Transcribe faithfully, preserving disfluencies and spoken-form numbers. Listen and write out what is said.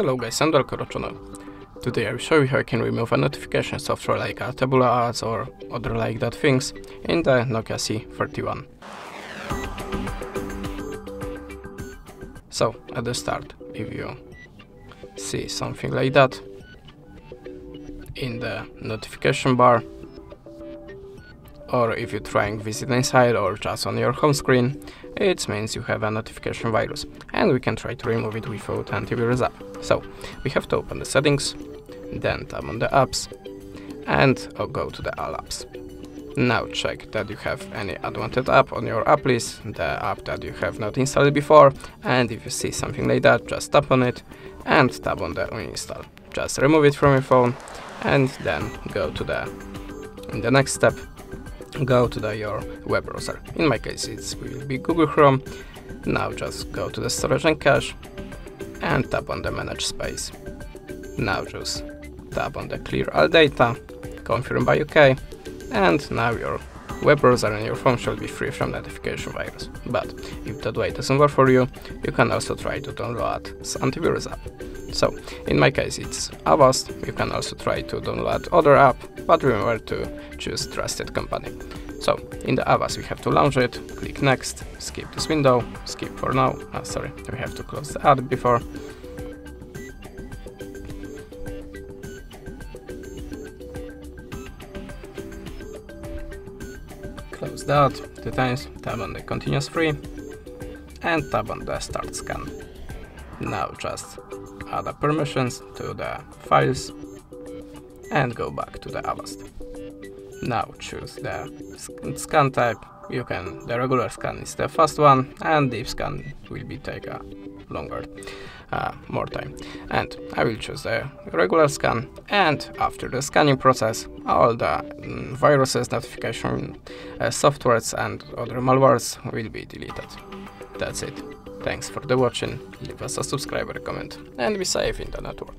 Hello guys, Sandor Korochono. Today I will show you how I can remove a notification software like a Tabula Ads or other like that things in the Nokia C thirty-one. So at the start, if you see something like that in the notification bar, or if you're trying to visit inside or just on your home screen, it means you have a notification virus, and we can try to remove it without antivirus app. So we have to open the settings, then tap on the apps, and go to the all apps. Now check that you have any unwanted app on your app list, the app that you have not installed before, and if you see something like that, just tap on it and tap on the uninstall. Just remove it from your phone, and then go to the, in the next step, go to the, your web browser. In my case it will be Google Chrome. Now just go to the storage and cache and tap on the manage space. Now just tap on the clear all data, confirm by OK, and now your web browser and your phone should be free from notification virus. But if that way doesn't work for you, you can also try to download antivirus app. So in my case it's Avast. You can also try to download other app, but remember to choose trusted company. So in the Avast we have to launch it, click next, skip this window, skip for now, oh, sorry, we have to close the ad before. Close the ad two times, tap on the continuous free and tap on the start scan. Now just add the permissions to the files and go back to the Avast. Now choose the scan type. You can, the regular scan is the fast one, and deep scan will be take a longer, uh, more time. And I will choose the regular scan, and after the scanning process, all the um, viruses, notification uh, softwares and other malwares will be deleted. That's it. Thanks for the watching, leave us a subscriber, comment, and be safe in the network.